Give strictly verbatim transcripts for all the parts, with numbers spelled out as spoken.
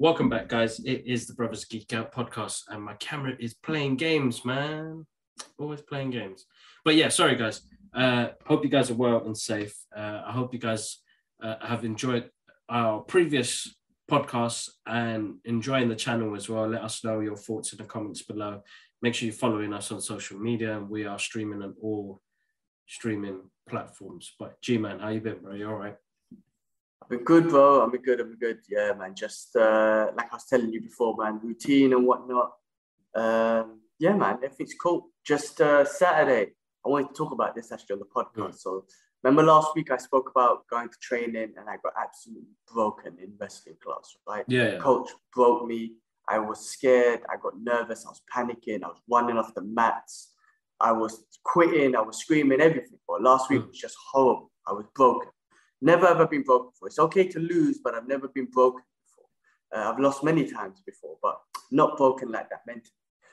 Welcome back, guys. It is the Brothers Geek Out Podcast, and my camera is playing games, man. Always playing games. But yeah, sorry, guys. Uh, hope you guys are well and safe. Uh, I hope you guys uh, have enjoyed our previous podcasts and enjoying the channel as well. Let us know your thoughts in the comments below. Make sure you're following us on social media. We are streaming on all streaming platforms. But G-Man, how you been, bro? You all right? I've been good, bro. I've been good. I've been good. Yeah, man. Just uh, like I was telling you before, man, routine and whatnot. Um, yeah, man, everything's cool. Just uh, Saturday, I wanted to talk about this actually on the podcast. Mm. So remember last week I spoke about going to training and I got absolutely broken in wrestling class, right? Yeah. The coach broke me. I was scared. I got nervous. I was panicking. I was running off the mats. I was quitting. I was screaming, everything. But last week mm. was just horrible. I was broken. Never ever been broken before. It's okay to lose, but I've never been broken before. Uh, I've lost many times before, but not broken like that mentally.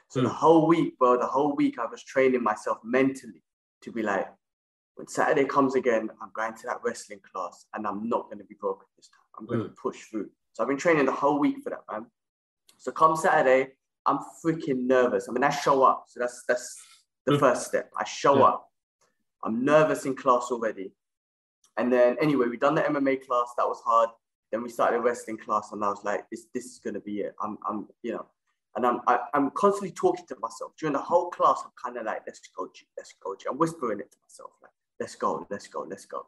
So mm. the whole week, bro, the whole week I was training myself mentally to be like, when Saturday comes again, I'm going to that wrestling class and I'm not going to be broken this time. I'm going mm. to push through. So I've been training the whole week for that, man. So come Saturday, I'm freaking nervous. I mean, I show up. So that's, that's the mm. first step. I show yeah. up. I'm nervous in class already. And then, anyway, we done the M M A class. That was hard. Then we started a wrestling class, and I was like, "This, this is gonna be it." I'm, I'm, you know, and I'm, I, I'm constantly talking to myself during the whole class. I'm kind of like, "Let's go, G, let's go, G." I'm whispering it to myself, like, "Let's go, let's go, let's go."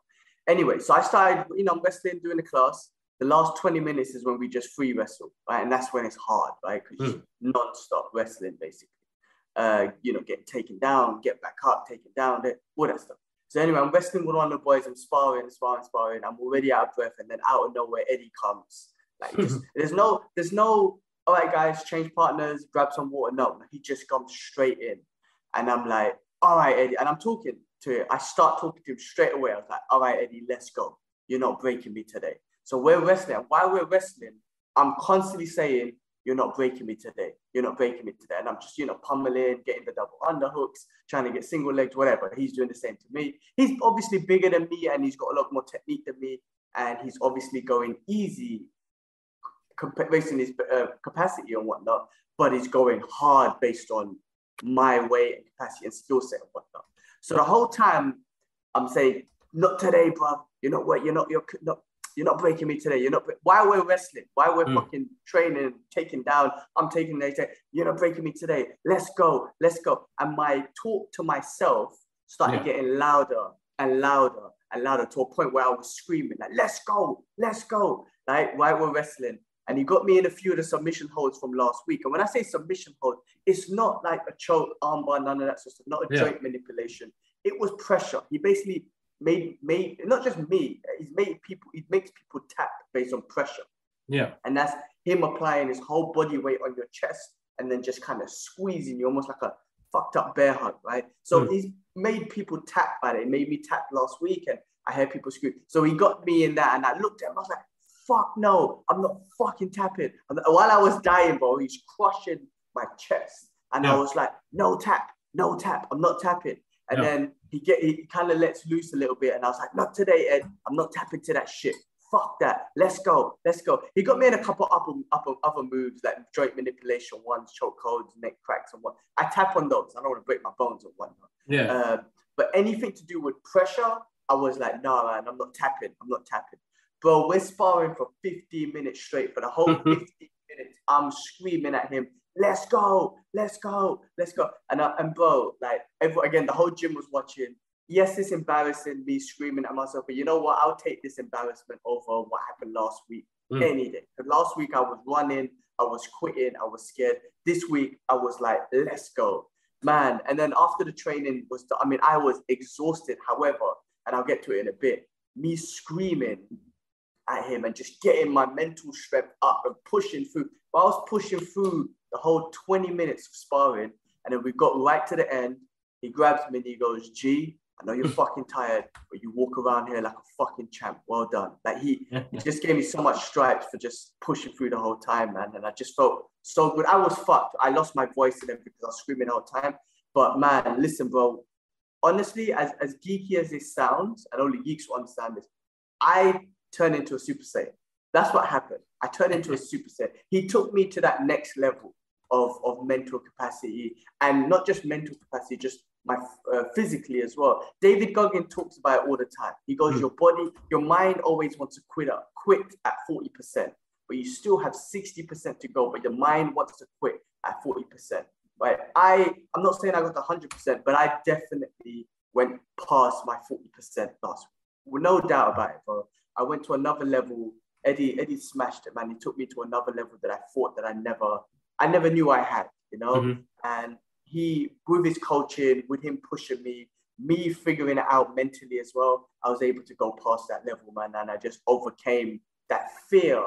Anyway, so I started, you know, wrestling during the class. The last twenty minutes is when we just free wrestle, right? And that's when it's hard, right? Because mm. non-stop wrestling, basically. Uh, you know, get taken down, get back up, taken down, all that stuff. So anyway, I'm wrestling with one of the boys. I'm sparring, sparring, sparring. I'm already out of breath, and then out of nowhere, Eddie comes. Like, just, there's no, there's no. All right, guys, change partners, grab some water. No, he just comes straight in, and I'm like, all right, Eddie. And I'm talking to him. I start talking to him straight away. I was like, all right, Eddie, let's go. You're not breaking me today. So we're wrestling. While we're wrestling, I'm constantly saying, you're not breaking me today. You're not breaking me today. And I'm just, you know, pummeling, getting the double underhooks, trying to get single legs, whatever. He's doing the same to me. He's obviously bigger than me and he's got a lot more technique than me. And he's obviously going easy, based on his uh, capacity and whatnot, but he's going hard based on my weight and capacity and skill set and whatnot. So the whole time I'm saying, not today, bruv. You're not what, you're not, you're not. You're not breaking me today. You're not. While we're wrestling, while we're mm. fucking training, taking down, I'm taking the day. You're not breaking me today. Let's go. Let's go. And my talk to myself started yeah. getting louder and louder and louder to a point where I was screaming, like, let's go. Let's go. Like, while we're wrestling. And he got me in a few of the submission holds from last week. And when I say submission hold, it's not like a choke, armbar, none of that sort of stuff, not a yeah. joint manipulation. It was pressure. He basically made made not just me, he's made people, he makes people tap based on pressure. Yeah. And that's him applying his whole body weight on your chest and then just kind of squeezing you almost like a fucked up bear hug, right? So mm. he's made people tap by it. He made me tap last week and I heard people scream. So he got me in that and I looked at him, I was like, fuck no, I'm not fucking tapping. And while I was dying, bro, he's crushing my chest. And yeah. I was like, no tap, no tap, I'm not tapping. And yeah. then he get he kind of lets loose a little bit. And I was like, not today, Ed. I'm not tapping to that shit. Fuck that. Let's go. Let's go. He got me in a couple upper, upper, other moves, like joint manipulation ones, chokeholds, neck cracks and what. I tap on those. I don't want to break my bones or whatnot. Yeah. Uh, but anything to do with pressure, I was like, nah, man, I'm not tapping. I'm not tapping. Bro, we're sparring for fifteen minutes straight. For the whole fifteen minutes, I'm screaming at him. Let's go, let's go, let's go. And, uh, and bro, like, every, again, the whole gym was watching. Yes, it's embarrassing, me screaming at myself, but you know what? I'll take this embarrassment over what happened last week, mm. any day. Because last week I was running, I was quitting, I was scared. This week I was like, let's go, man. And then after the training was done, I mean, I was exhausted, however, and I'll get to it in a bit, me screaming at him and just getting my mental strength up and pushing through. But I was pushing through the whole twenty minutes of sparring. And then we got right to the end. He grabs me and he goes, G, I know you're fucking tired, but you walk around here like a fucking champ. Well done. Like he, he just gave me so much stripes for just pushing through the whole time, man. And I just felt so good. I was fucked. I lost my voice and everything because I was screaming all the time. But man, listen, bro, honestly, as, as geeky as this sounds, and only geeks will understand this, I turned into a Super Saiyan. That's what happened. I turned into a Super Saiyan. He took me to that next level of, of mental capacity, and not just mental capacity, just my uh, physically as well. David Goggins talks about it all the time. He goes, mm. your body, your mind always wants to quit up, quit at forty percent, but you still have sixty percent to go, but your mind wants to quit at forty percent. Right? I, I'm not saying I got one hundred percent, but I definitely went past my forty percent last week. No doubt about it, bro. I went to another level. Eddie, Eddie smashed it, man. He took me to another level that I thought that I never, I never knew I had, you know? Mm-hmm. And he, with his coaching, with him pushing me, me figuring it out mentally as well, I was able to go past that level, man. And I just overcame that fear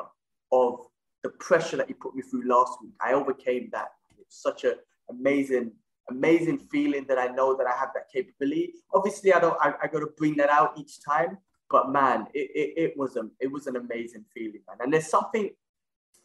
of the pressure that he put me through last week. I overcame that. It's such an amazing, amazing feeling that I know that I have that capability. Obviously, I don't, I, I got to bring that out each time. But man, it, it, it, was a, it was an amazing feeling, man. And there's something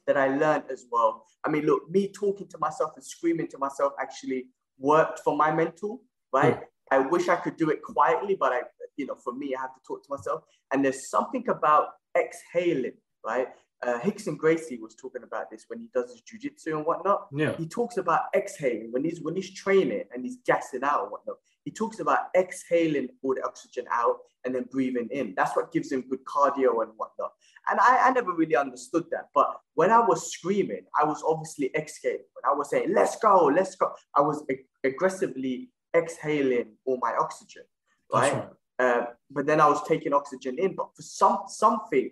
that I learned as well. I mean, look, me talking to myself and screaming to myself actually worked for my mental, right? Mm. I wish I could do it quietly, but I, you know, for me, I have to talk to myself. And there's something about exhaling, right? Uh, Hickson Gracie was talking about this when he does his jujitsu and whatnot. Yeah. He talks about exhaling when he's, when he's training and he's gassing out and whatnot. He talks about exhaling all the oxygen out and then breathing in. That's what gives him good cardio and whatnot. And I, I never really understood that. But when I was screaming, I was obviously exhaling. When I was saying, let's go, let's go, I was ag- aggressively exhaling all my oxygen, right? That's right. Uh, but then I was taking oxygen in. But for some something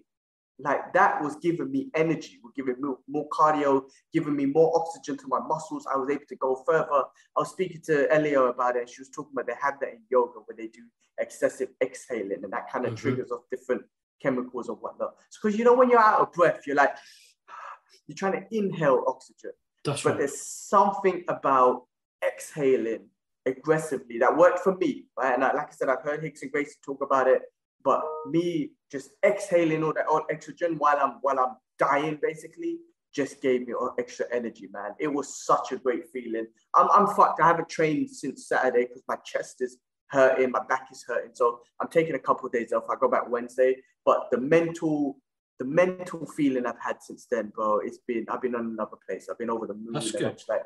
like that was giving me energy, was giving me more cardio, giving me more oxygen to my muscles. I was able to go further. I was speaking to Elio about it, and she was talking about they have that in yoga where they do excessive exhaling, and that kind of mm-hmm. triggers off different chemicals and whatnot. Because, you know, when you're out of breath, you're like, you're trying to inhale oxygen. That's but right. There's something about exhaling aggressively that worked for me, right? And I, like I said, I've heard Hicks and Gracie talk about it, but me just exhaling all that all oxygen while I'm while I'm dying, basically, just gave me all extra energy, man. It was such a great feeling. I'm I'm fucked. I haven't trained since Saturday because my chest is hurting, my back is hurting. So I'm taking a couple of days off. I go back Wednesday. But the mental, the mental feeling I've had since then, bro, it's been I've been on another place. I've been over the moon. That's good. I'm just like,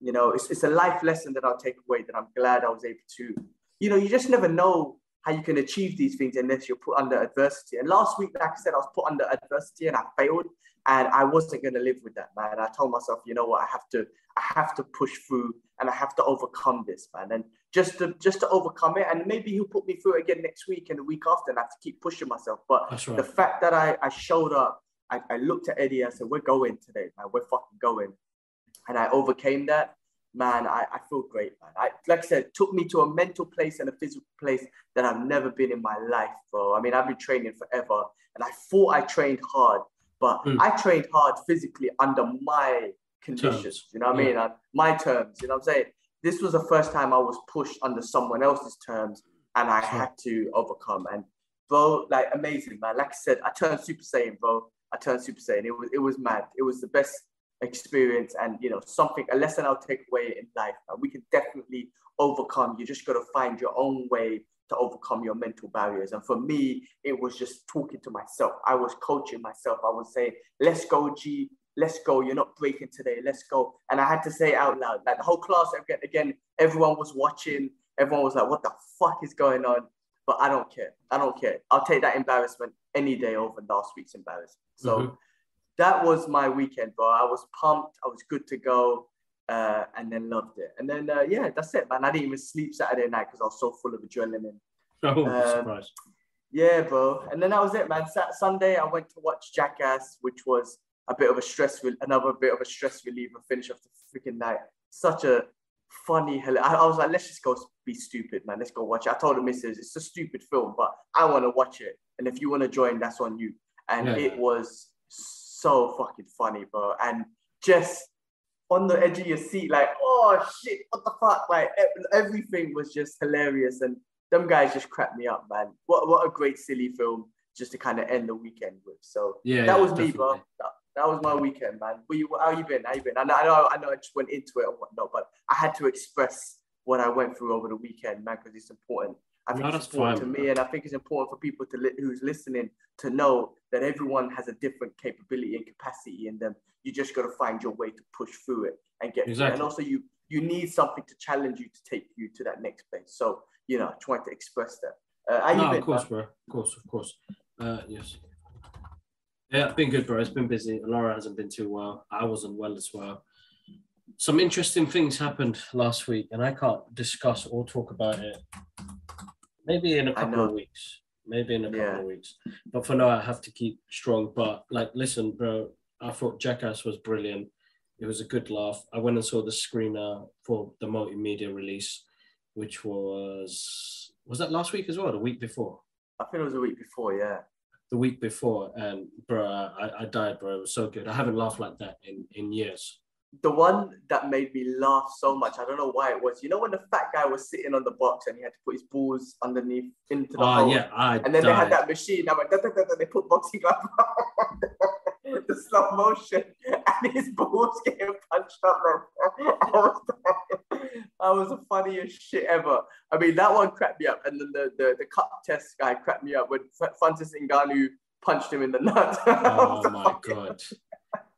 you know, it's it's a life lesson that I'll take away. That I'm glad I was able to. You know, you just never know how you can achieve these things unless you're put under adversity. And last week, like I said, I was put under adversity and I failed, and I wasn't going to live with that, man. I told myself, you know what, I have to, I have to push through, and I have to overcome this, man. And just to, just to overcome it, and maybe he'll put me through it again next week and the week after, and I have to keep pushing myself. But that's right. The fact that I, I showed up, I, I looked at Eddie, I said, we're going today, man. We're fucking going. And I overcame that. Man, I, I feel great, man. I, like I said, it took me to a mental place and a physical place that I've never been in my life, bro. I mean, I've been training forever, and I thought I trained hard, but mm. I trained hard physically under my conditions, terms. You know what yeah. I mean? I, my terms, you know what I'm saying? This was the first time I was pushed under someone else's terms, and I sure. had to overcome. And, bro, like, amazing, man. Like I said, I turned Super Saiyan, bro. I turned Super Saiyan. It was, it was mad. It was the best experience, and you know, something, a lesson I'll take away in life. We can definitely overcome. You just got to find your own way to overcome your mental barriers. And for me, it was just talking to myself. I was coaching myself. I was saying, let's go, G, let's go, you're not breaking today, let's go. And I had to say it out loud, like the whole class again, everyone was watching, everyone was like, what the fuck is going on? But I don't care, I don't care. I'll take that embarrassment any day over last week's embarrassment. So mm-hmm. that was my weekend, bro. I was pumped. I was good to go, uh, and then loved it. And then, uh, yeah, that's it, man. I didn't even sleep Saturday night because I was so full of adrenaline. Oh, um, surprise. Yeah, bro. And then that was it, man. Sat- Sunday, I went to watch Jackass, which was a bit of a stress, re- another bit of a stress reliever finish off the freaking night. Such a funny, hell- I-, I was like, let's just go be stupid, man. Let's go watch it. I told the missus, it's a stupid film, but I want to watch it. And if you want to join, that's on you. And yeah. it was so fucking funny, bro, and just on the edge of your seat, like, oh shit, what the fuck, like everything was just hilarious, and them guys just cracked me up, man. What what a great silly film just to kind of end the weekend with. So yeah, that yeah, was definitely. me, bro. that was my weekend, man. What you, how you been? How you been? I know, I know, I know. I just went into it and whatnot, but I had to express what I went through over the weekend, man, because it's important. I think no, it's important fine. to me, and I think it's important for people to li- who's listening to know that everyone has a different capability and capacity in them. You just got to find your way to push through it and get exactly. through it. And also, you you need something to challenge you to take you to that next place. So, you know, trying to express that. Uh, how no, you been, of course, man? bro. Of course, of course. Uh, yes. Yeah, it's been good, bro. It's been busy. Laura hasn't been too well. I wasn't well as well. Some interesting things happened last week, and I can't discuss or talk about it. Maybe in a couple of weeks. Maybe in a couple yeah. of weeks. But for now, I have to keep strong. But, like, listen, bro, I thought Jackass was brilliant. It was a good laugh. I went and saw the screener for the multimedia release, which was... Was that last week as well, or the week before? I think it was the week before, yeah. The week before. And, bro, I, I died, bro. It was so good. I haven't laughed like that in, in years. The one that made me laugh so much, I don't know why it was. You know when the fat guy was sitting on the box and he had to put his balls underneath into the oh, hole? Yeah, I And then died. They had that machine. I went, da, da, da, da, they put boxing gloves on the slow motion and his balls getting punched up. I was, I was the funniest shit ever. I mean, that one cracked me up. And then the, the, the cup test guy cracked me up when Francis Ngannou punched him in the nuts. Oh, my fucking... God.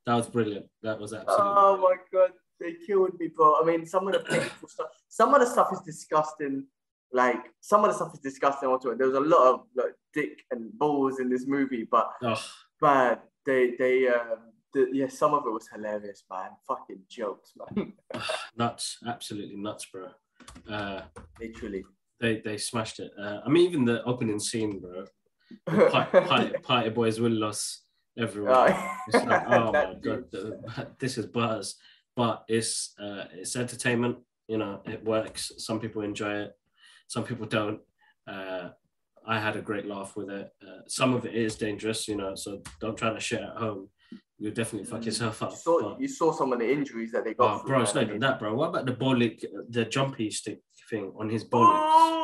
That was brilliant. That was absolutely Oh, brilliant. My God. They killed me, bro. I mean, some of the painful stuff, some of the stuff is disgusting. Like, some of the stuff is disgusting. There was a lot of like, dick and balls in this movie, but oh. but they, they, um, the, yeah, some of it was hilarious, man. Fucking jokes, man. Nuts. Absolutely nuts, bro. Uh, Literally. They, they smashed it. Uh, I mean, even the opening scene, bro. The party, party, party boys will lose. Everyone, oh. It's like, oh my God, this is buzz, but it's uh, it's entertainment. You know, it works. Some people enjoy it, some people don't. Uh, I had a great laugh with it. Uh, some of it is dangerous, you know, so don't try to shit at home. You'll definitely fuck yourself up. You saw, but, you saw some of the injuries that they got. Oh, bro, it's not even that, bro. What about the bollock, the jumpy stick thing on his bollocks?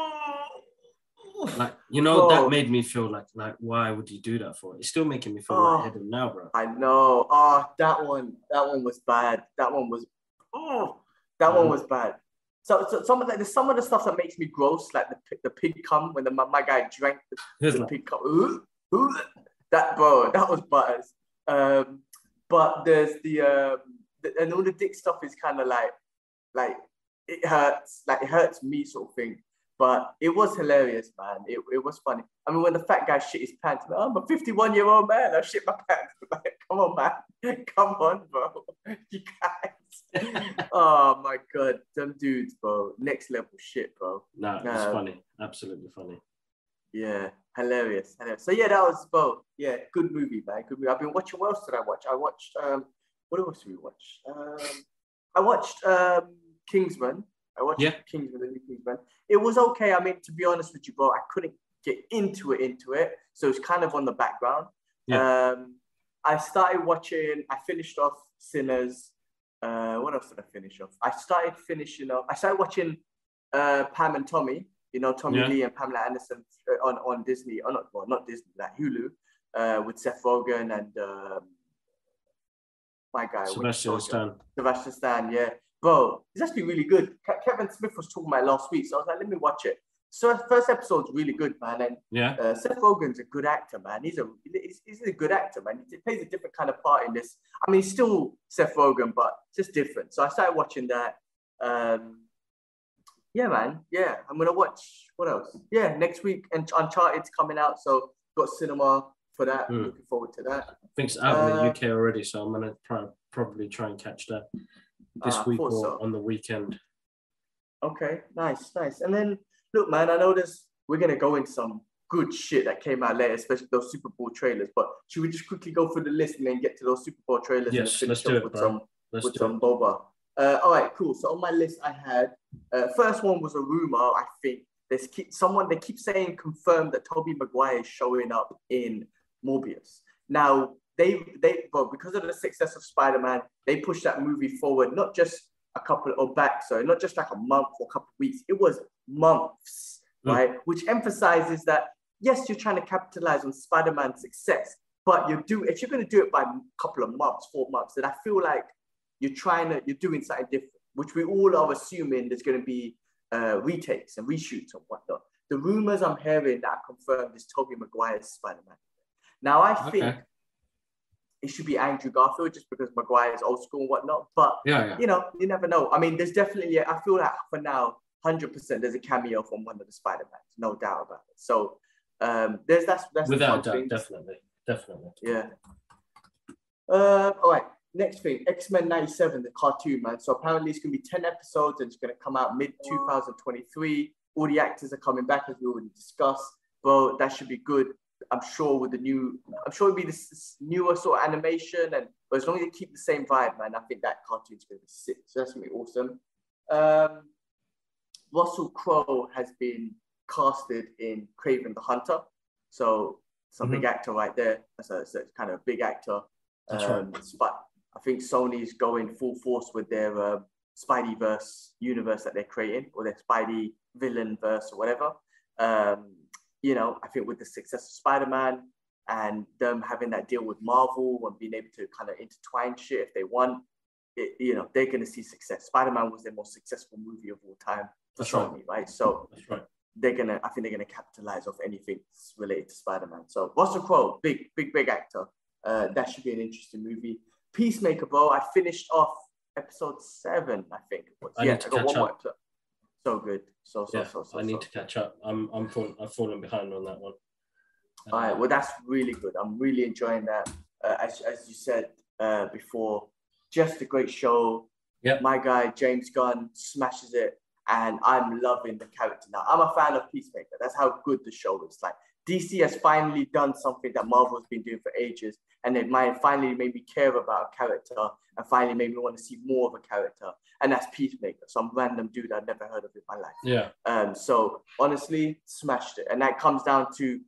Like, you know, oh. that made me feel like, like, why would you do that for? It's still making me feel oh. lightheaded now, bro. I know. Oh, that one, that one was bad. That one was, oh, that um, one was bad. So, so some of the, some of the stuff that makes me gross, like the the pig cum, when the my, my guy drank the, the like, pig cum. Ooh, ooh, that, bro, that was buzz. Um, but there's the, um, the, and all the dick stuff is kind of like, like, it hurts, like, it hurts me sort of thing. But it was hilarious, man. It, it was funny. I mean, when the fat guy shit his pants, man, I'm a fifty-one-year-old man. I shit my pants. Like, come on, man. Come on, bro. You guys. Oh, my God. Them dudes, bro. Next level shit, bro. No, it was um, funny. Absolutely funny. Yeah. Hilarious. Hilarious. So, yeah, that was, bro. Yeah, good movie, man. Good movie. I've been watching. What else did I watch? I watched, um, what else did we watch? Um, I watched um, Kingsman. I watched yeah. Kingsman, the new Kingsman. It was okay. I mean, to be honest with you, bro, I couldn't get into it, into it. So it's kind of on the background. Yeah. Um, I started watching, I finished off Sinners. Uh, what else did I finish off? I started finishing off, I started watching uh, Pam and Tommy, you know, Tommy yeah. Lee and Pamela Anderson on, on Disney, or not, well, not Disney, like Hulu, uh, with Seth Rogen and um, my guy. Sebastian Stan. Sebastian Stan, yeah. Bro, it's actually really good. Kevin Smith was talking about it last week, so I was like, let me watch it. So the first episode's really good, man. And yeah. uh, Seth Rogen's a good actor, man. He's a he's, he's a good actor, man. He plays a different kind of part in this. I mean, still Seth Rogen, but just different. So I started watching that. Um, yeah, man. Yeah, I'm gonna watch. What else? Yeah, next week, and Uncharted's coming out, so got cinema for that. Mm. Looking forward to that. I think it's out uh, in the U K already, so I'm gonna try, probably try and catch that. This uh, week or so. On the weekend. Okay, nice, nice. And then, look, man, I know this, we're going to go into some good shit that came out later, especially those Super Bowl trailers, but should we just quickly go through the list and then get to those Super Bowl trailers? Yes, and let's do it, with bro. Some, let's with do some it. Boba. Uh, all right, cool. So on my list, I had, uh, first one was a rumor, I think. There's keep, someone, they keep saying confirmed that Tobey Maguire is showing up in Morbius. Now, They, they, well, because of the success of Spider-Man, they pushed that movie forward, not just a couple or back, so not just like a month or a couple of weeks. It was months, mm. right? Which emphasizes that, yes, you're trying to capitalize on Spider-Man's success, But you do, if you're going to do it by a couple of months, four months, then I feel like you're trying to, you're doing something different, which we all are assuming there's going to be uh, retakes and reshoots and whatnot. The rumors I'm hearing that are confirmed is Tobey Maguire's Spider-Man. Now, I think okay. it should be Andrew Garfield just because Maguire is old school and whatnot. But, yeah, yeah. you know, you never know. I mean, there's definitely, I feel like for now, one hundred percent there's a cameo from one of the Spider-Mans, no doubt about it. So um, there's that's, that's without doubt, definitely. Definitely. Yeah. Uh, all right. Next thing, X-Men ninety-seven, the cartoon, man. So apparently it's going to be ten episodes and it's going to come out mid twenty twenty-three. All the actors are coming back, as we already discussed. Well, that should be good. I'm sure with the new, I'm sure it'll be this, this newer sort of animation. And but as long as they keep the same vibe, man, I think that cartoon's going to be sick. So that's going to be awesome. Um, Russell Crowe has been casted in Kraven the Hunter. So... some mm-hmm. big actor right there. That's a, that's a kind of a big actor. That's um, right. But I think Sony's going full force with their uh, Spideyverse universe that they're creating, or their Spidey villain verse or whatever. Um, you know, I think with the success of Spider-Man and them having that deal with Marvel and being able to kind of intertwine shit if they want, it, you know, they're going to see success. Spider-Man was their most successful movie of all time for Sony, right. right? So. That's right. They're gonna, I think they're gonna capitalize off anything related to Spider-Man. So Russell Crowe, big, big, big actor. Uh, that should be an interesting movie. Peacemaker, bro. I finished off episode seven, I think. I yeah, need to I got catch one up. More episode. So good. So so yeah, so so. I need so. to catch up. I'm I'm falling, I've fallen behind on that one. Um, All right. Well, that's really good. I'm really enjoying that. Uh, as as you said uh, before, just a great show. Yeah. My guy James Gunn smashes it. And I'm loving the character now. I'm a fan of Peacemaker. That's how good the show is. Like, D C has finally done something that Marvel's been doing for ages. And it might finally made me care about a character and finally made me want to see more of a character. And that's Peacemaker, some random dude I've never heard of in my life. Yeah. Um, so, honestly, smashed it. And that comes down to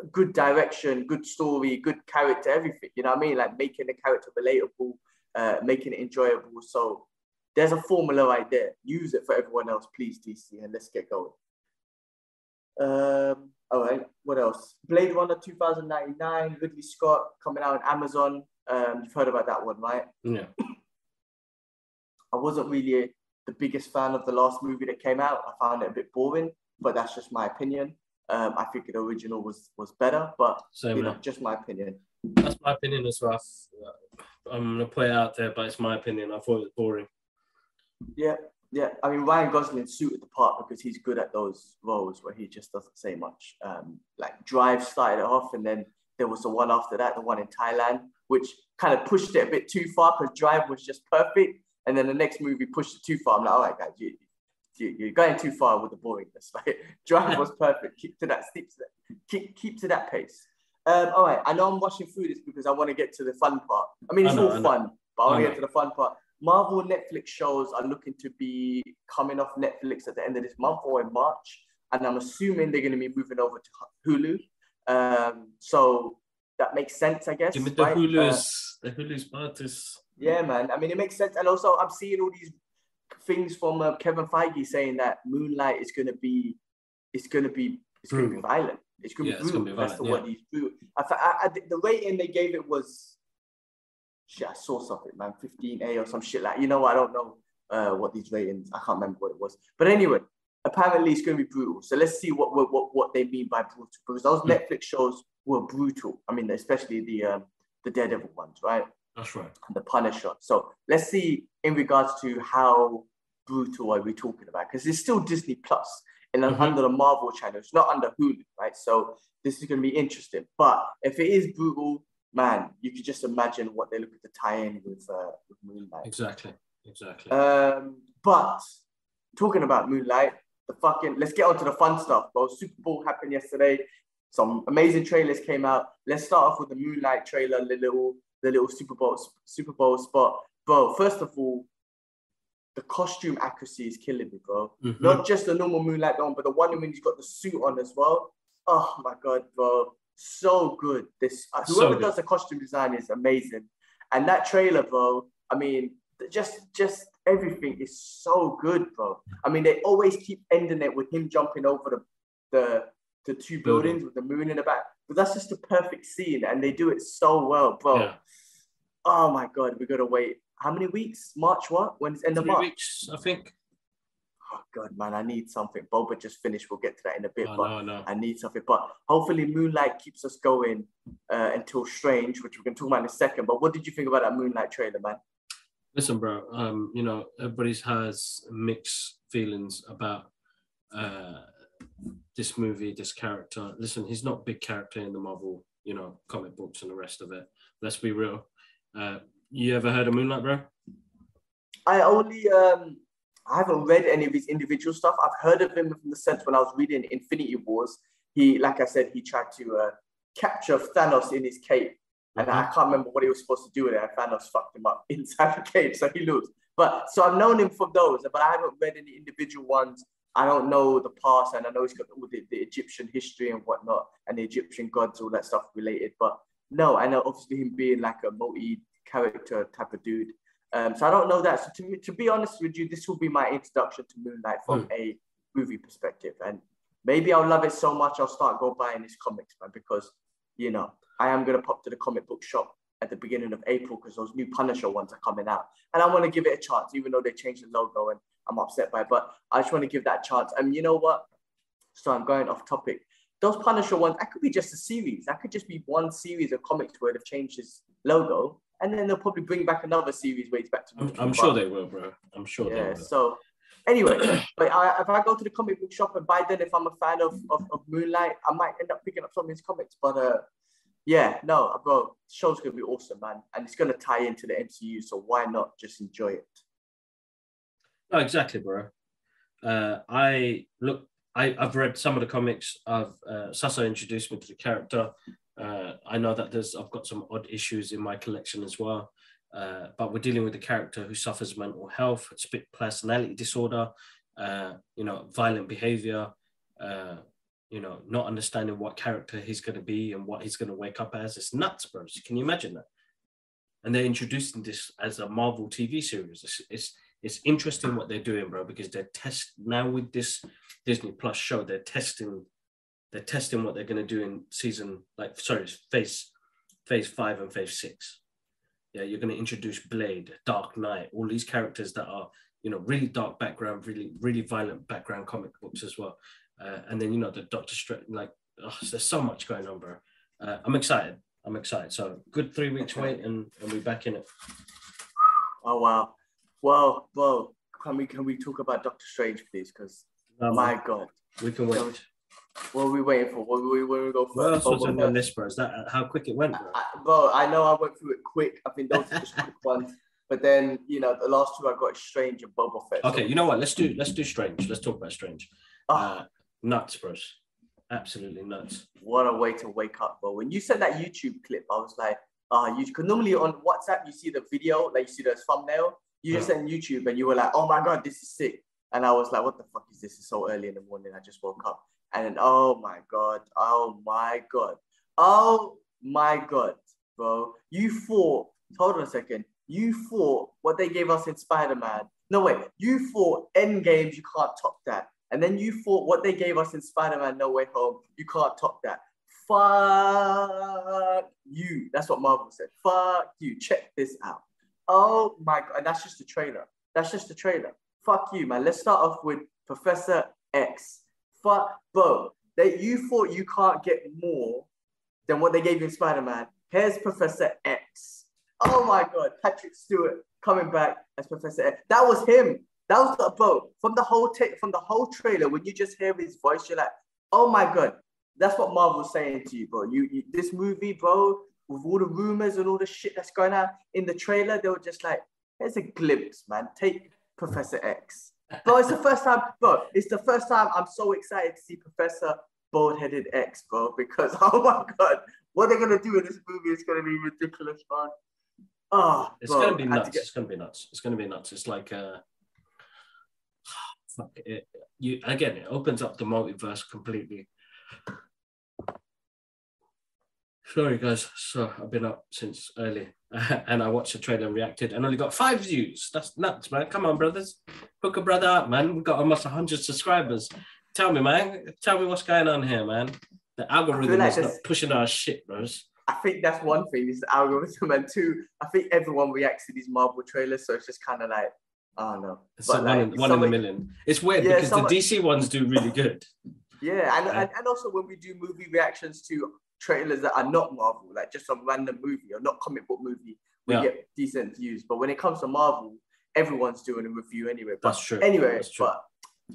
a, a good direction, good story, good character, everything. You know what I mean? Like, making the character relatable, uh, making it enjoyable. So, there's a formula right there. Use it for everyone else, please, D C, and let's get going. Um, all right, what else? Blade Runner two thousand ninety-nine, Ridley Scott, coming out on Amazon. Um, you've heard about that one, right? Yeah. I wasn't really the biggest fan of the last movie that came out. I found it a bit boring, but that's just my opinion. Um, I think the original was was better, but Same you know, just my opinion. That's my opinion as well. I'm gonna put it out there, but it's my opinion. I thought it was boring. Yeah, yeah. I mean, Ryan Gosling suited the part because he's good at those roles where he just doesn't say much. Um, like Drive started it off, and then there was the one after that, the one in Thailand, which kind of pushed it a bit too far because Drive was just perfect, and then the next movie pushed it too far. I'm like, all right, guys, you, you, you're going too far with the boringness. Like, Drive was perfect. Keep to that, keep to that, keep, keep to that pace. Um, all right, I know I'm rushing through this because I want to get to the fun part. I mean, it's I know, all fun, but I want to get to the fun part. Marvel Netflix shows are looking to be coming off Netflix at the end of this month or in March. And I'm assuming they're going to be moving over to Hulu. Um, so that makes sense, I guess. Yeah, but the, right? Hulu's, uh, the Hulu's part is... Yeah, man. I mean, it makes sense. And also, I'm seeing all these things from uh, Kevin Feige saying that Moonlight is going to be... It's going to be... It's going to be violent. It's going to yeah, be brutal. That's the yeah. word he's brutal. I, I, I, the rating they gave it was... Shit, I saw something, man, fifteen A or some shit like, you know, I don't know uh, what these ratings, I can't remember what it was. But anyway, apparently it's going to be brutal. So let's see what what what they mean by brutal. Because those mm. Netflix shows were brutal. I mean, especially the um, the Daredevil ones, right? That's right. And the Punisher. So let's see in regards to how brutal are we talking about. Because it's still Disney Plus and mm-hmm. under the Marvel channel. It's not under Hulu, right? So this is going to be interesting. But if it is brutal, man, you could just imagine what they look at the tie-in with, uh, with Moonlight. Exactly, exactly. Um, but talking about Moonlight, the fucking let's get on to the fun stuff, bro. Super Bowl happened yesterday. Some amazing trailers came out. Let's start off with the Moonlight trailer, the little, the little Super Bowl, Super Bowl spot, bro. First of all, the costume accuracy is killing me, bro. Mm-hmm. Not just the normal Moonlight one, but the one when he's got the suit on as well. Oh my god, bro. So good. This uh, whoever so good. does the costume design is amazing, and that trailer, bro. I mean, just just everything is so good, bro. I mean, they always keep ending it with him jumping over the the the two buildings with the moon in the back. But that's just the perfect scene, and they do it so well, bro. Yeah. Oh my God, we gotta wait. How many weeks? March what? When it's end of March? Three weeks, I think. Oh God, man, I need something. Boba just finished. We'll get to that in a bit, oh, but no, no. I need something. But hopefully Moonlight keeps us going uh, until Strange, which we're going to talk about in a second. But what did you think about that Moonlight trailer, man? Listen, bro, um, you know, everybody has mixed feelings about uh, this movie, this character. Listen, he's not a big character in the Marvel, you know, comic books and the rest of it. Let's be real. Uh, you ever heard of Moonlight, bro? I only... Um... I haven't read any of his individual stuff. I've heard of him from the sense when I was reading Infinity Wars, he, like I said, he tried to uh, capture Thanos in his cape. And mm-hmm. I can't remember what he was supposed to do with it. And Thanos fucked him up inside the cape, so he loses. But so I've known him for those, but I haven't read any individual ones. I don't know the past, and I know he's got all the, the Egyptian history and whatnot, and the Egyptian gods, all that stuff related. But no, I know obviously him being like a multi-character type of dude. Um, so I don't know that. So to me, to be honest with you, this will be my introduction to Moonlight from mm. a movie perspective. And maybe I'll love it so much I'll start go buying his comics, man, because, you know, I am going to pop to the comic book shop at the beginning of April because those new Punisher ones are coming out. And I want to give it a chance, even though they changed the logo and I'm upset by it. But I just want to give that a chance. And you know what? So I'm going off topic. Those Punisher ones, that could be just a series. That could just be one series of comics where they've changed his logo. And then they'll probably bring back another series where he's back to... I'm, I'm sure they will, bro. I'm sure yeah, they will. So, anyway, but I, if I go to the comic book shop, and by then, if I'm a fan of, of, of Moonlight, I might end up picking up some of his comics. But, uh, yeah, no, bro, the show's going to be awesome, man. And it's going to tie into the M C U, so why not just enjoy it? No, exactly, bro. Uh, I, look, I, I've read some of the comics. I've uh, Sasso introduced me to the character. Uh, I know that there's, I've got some odd issues in my collection as well, uh, but we're dealing with a character who suffers mental health, split personality disorder, uh, you know, violent behavior, uh, you know, not understanding what character he's going to be and what he's going to wake up as. It's nuts, bro. Can you imagine that? And they're introducing this as a Marvel T V series. It's it's, it's interesting what they're doing, bro, because they're test now with this Disney Plus show, they're testing They're testing what they're going to do in season, like, sorry, phase, phase five and phase six. Yeah, you're going to introduce Blade, Dark Knight, all these characters that are, you know, really dark background, really, really violent background comic books as well. Uh, and then, you know, the Doctor Strange, like, oh, there's so much going on, bro. Uh, I'm excited. I'm excited. So good three weeks wait and, and we're back in it. Oh, wow. Well, bro, can we, can we talk about Doctor Strange, please? Because, um, my God. We can wait. So, what are we waiting for? What are we, what are we going for? What else was on this, bro? Is that how quick it went, bro? I, I, bro, I know I went through it quick. I think those were the quick ones. But then, you know, the last two I got is Strange and Boba Fett. Okay, so. You know what? Let's do let's do Strange. Let's talk about Strange. Oh. Uh, nuts, bro. Absolutely nuts. What a way to wake up, bro. When you sent that YouTube clip, I was like, ah, oh, you could normally on WhatsApp, you see the video, like you see the thumbnail. You just sent YouTube and you were like, oh my God, this is sick. And I was like, what the fuck is this? It's so early in the morning. I just woke up. And oh my God, oh my God, oh my God, bro. You thought, hold on a second, you thought what they gave us in Spider-Man. No, wait, you thought Endgames, you can't top that. And then you thought what they gave us in Spider-Man, No Way Home, you can't top that. Fuck you. That's what Marvel said. Fuck you. Check this out. Oh my God. And that's just the trailer. That's just the trailer. Fuck you, man. Let's start off with Professor X. But, bro, that you thought you can't get more than what they gave you in Spider-Man. Here's Professor X. Oh, my God. Patrick Stewart coming back as Professor X. That was him. That was the, bro, from the whole ta- from the whole trailer, when you just hear his voice, you're like, oh, my God. That's what Marvel's saying to you, bro. You, you this movie, bro, with all the rumors and all the shit that's going on in the trailer, they were just like, here's a glimpse, man. Take Professor X. Bro, it's the first time, bro, it's the first time I'm so excited to see Professor Bald-Headed X, bro, because, oh my God, what they're going to do in this movie is going to be ridiculous, man. Oh, it's going to be nuts. Get... It's going to be nuts. It's going to be nuts. It's like, uh, fuck it. You, again, it opens up the multiverse completely. Sorry, guys. So I've been up since early. And I watched the trailer and reacted and only got five views. That's nuts, man. Come on, brothers. Hook a brother up, man. We've got almost one hundred subscribers. Tell me, man. Tell me what's going on here, man. The algorithm like is not pushing our shit, bros. I think that's one thing, is the algorithm. And two, I think everyone reacts to these Marvel trailers, so it's just kind of like, oh, no. It's but, like, one, in, one in a million. It's weird yeah, because someone, the D C ones do really good. Yeah, and, yeah. And, and also when we do movie reactions to trailers that are not Marvel, like just some random movie or not comic book movie, we yeah. get decent views. But when it comes to Marvel, everyone's doing a review anyway. But that's true. Anyway, that's true. But...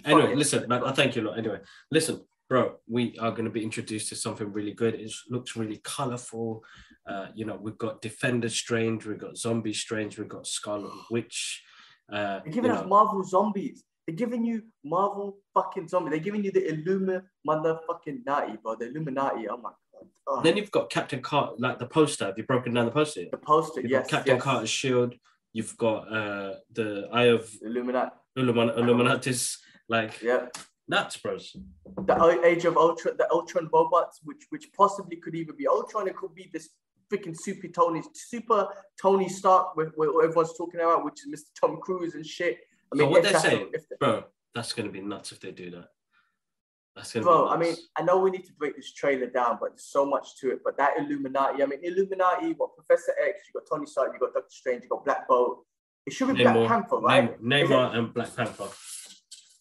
Anyway, funny. listen, man, I thank you a lot. Anyway, listen, bro, we are going to be introduced to something really good. It looks really colourful. Uh, you know, we've got Defender Strange, we've got Zombie Strange, we've got Scarlet Witch. Uh, They're giving us know. Marvel zombies. They're giving you Marvel fucking zombies. They're giving you the Illuma motherfucking Nati, bro. The Illuminati, oh my God. Oh. Then you've got Captain Carter, like the poster. Have you broken down the poster yet? The poster, you've yes. Captain yes. Carter's shield. You've got uh, the Eye of... Illuminati. Illumin- Illuminatis. Like yeah, nuts, bros. The Age of Ultron, the Ultron robots, which which possibly could either be Ultron, it could be this freaking super Tony, super Tony Stark, where, where everyone's talking about, which is Mister Tom Cruise and shit. I mean, so what they're saying, if they, bro, that's gonna be nuts if they do that. That's gonna bro, be nuts. I mean, I know we need to break this trailer down, but there's so much to it. But that Illuminati, I mean, Illuminati, you got Professor X, you got Tony Stark, you got Doctor Strange, you got Black Bolt. It should be Namor, Black Panther, right? Namor and Black Panther.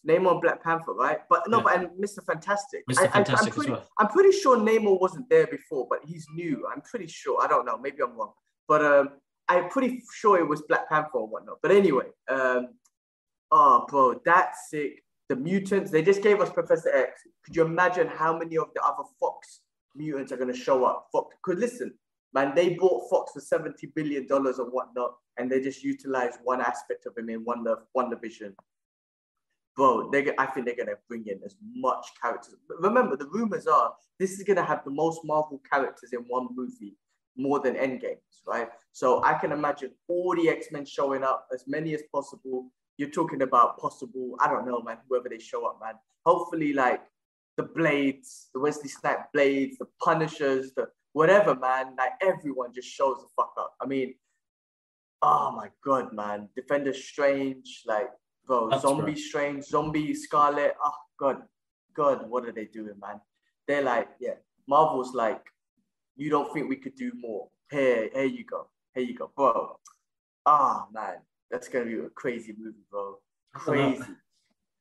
Namor, Black Panther, right? But no, yeah. but and Mister Fantastic. Mister I, Fantastic I, I'm, pretty, as well. I'm pretty sure Namor wasn't there before, but he's new. I'm pretty sure. I don't know. Maybe I'm wrong. But um, I'm pretty sure it was Black Panther and whatnot. But anyway, um, oh, bro, that's sick. The mutants, they just gave us Professor X. Could you imagine how many of the other Fox mutants are going to show up? Fox, could listen, man, they bought Fox for seventy billion dollars or whatnot, and they just utilized one aspect of him in WandaVision. Bro, they, I think they're going to bring in as much characters. Remember, the rumors are this is going to have the most Marvel characters in one movie, more than Endgames, right? So I can imagine all the X-Men showing up, as many as possible. You're talking about possible, I don't know, man, whoever they show up, man. Hopefully, like, the Blades, the Wesley Snipes Blades, the Punishers, the whatever, man. Like, everyone just shows the fuck up. I mean, oh, my God, man. Defender Strange, like, bro, that's zombie right. Strange, zombie Scarlet. Oh, God. God, what are they doing, man? They're like, yeah. Marvel's like, you don't think we could do more? Here, here you go. Here you go, bro. Ah, oh, man. That's going to be a crazy movie, bro. Crazy.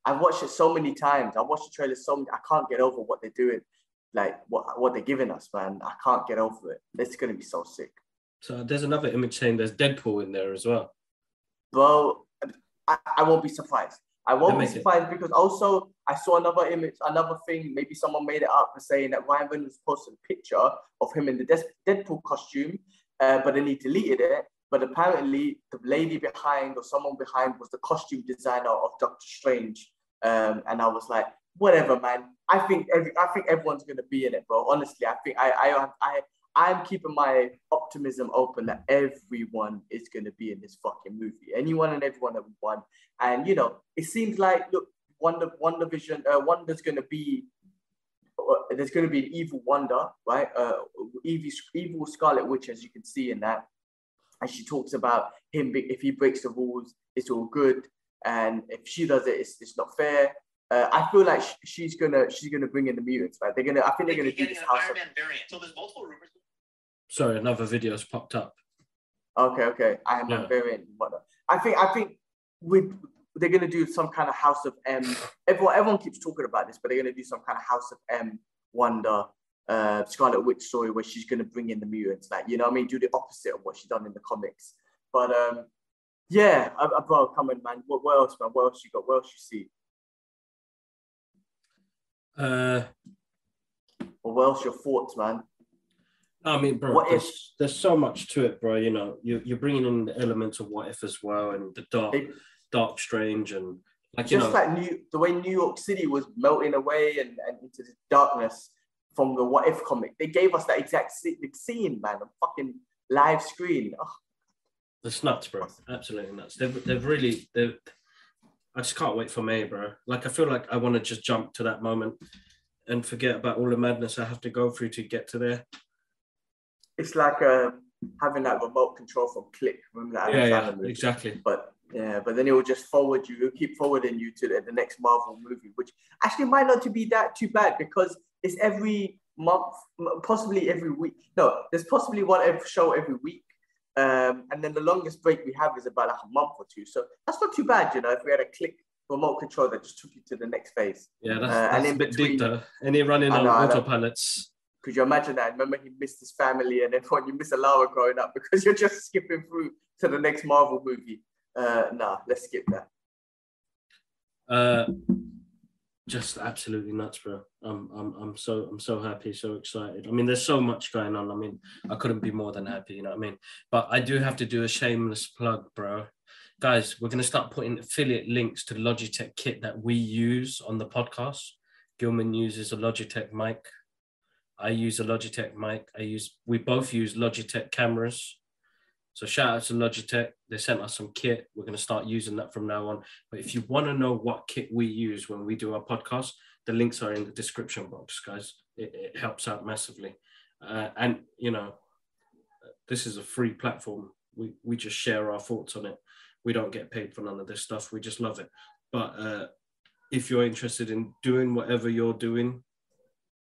I've watched it so many times. I've watched the trailer so many. I can't get over what they're doing. Like, what, what they're giving us, man. I can't get over it. It's going to be so sick. So there's another image saying there's Deadpool in there as well. Bro, I, I won't be surprised. I won't be surprised it. Because also I saw another image, another thing. Maybe someone made it up for saying that Ryan Reynolds posted a picture of him in the Des- Deadpool costume, uh, but then he deleted it. But apparently the lady behind or someone behind was the costume designer of Doctor Strange. Um, and I was like, whatever, man. I think every, I think everyone's gonna be in it, bro. Honestly, I think I I I I'm keeping my optimism open that everyone is going to be in this fucking movie. Anyone and everyone that we want. And, you know, it seems like, look, Wonder, WandaVision, uh, Wanda's going to be, uh, there's going to be an evil Wanda, right? Uh, evil, evil Scarlet Witch, as you can see in that. And she talks about him, if he breaks the rules, it's all good. And if she does it, it's, it's not fair. Uh, I feel like she's gonna she's gonna bring in the mutants, right? They're gonna I think they're gonna do this house. So there's multiple rumors. Sorry, another video's popped up. Okay, okay. I am yeah. a variant. Whatnot. I think I think with they're gonna do some kind of House of M. Everyone everyone keeps talking about this, but they're gonna do some kind of House of M Wanda uh, Scarlet Witch story where she's gonna bring in the mutants, like you know what I mean, do the opposite of what she's done in the comics. But um, yeah, I, I, bro, come on, man. What, what else, man? What else you got? What else you see? Uh, well, what's your thoughts, man? I mean, bro, what there's, if? there's so much to it, bro. You know, you, you're bringing in the elements of what if as well, and the dark, it, dark strange, and like you just know, like New, the way New York City was melting away and, and into the darkness from the what if comic. They gave us that exact scene, man, a fucking live screen. Oh. That's nuts, bro. Absolutely nuts. They've they've really they've. I just can't wait for May, bro. Like, I feel like I want to just jump to that moment and forget about all the madness I have to go through to get to there. It's like uh, having that remote control from Click. Remember that? Yeah, yeah, exactly. But Yeah, but then it will just forward you. It will keep forwarding you to the, the next Marvel movie, which actually might not to be that too bad because it's every month, possibly every week. No, there's possibly one every show every week. Um, and then the longest break we have is about like a month or two. So that's not too bad, you know, if we had a click remote control that just took you to the next phase. Yeah, that's, uh, that's and in a bit between, deep though. And they're running on autopilots. Could you imagine that? Remember, he missed his family and everyone. You miss a Lara growing up because you're just skipping through to the next Marvel movie. Uh, nah, let's skip that. Uh, just absolutely nuts, bro. I'm, I'm, I'm so, I'm so happy, so excited. I mean, there's so much going on. I mean, I couldn't be more than happy. You know what I mean? But I do have to do a shameless plug, bro. Guys, we're gonna start putting affiliate links to the Logitech kit that we use on the podcast. Gilman uses a Logitech mic. I use a Logitech mic. I use, we both use Logitech cameras. So shout out to Logitech. They sent us some kit. We're going to start using that from now on. But if you want to know what kit we use when we do our podcast, the links are in the description box, guys. It, it helps out massively. Uh, and, you know, this is a free platform. We, we just share our thoughts on it. We don't get paid for none of this stuff. We just love it. But uh, if you're interested in doing whatever you're doing,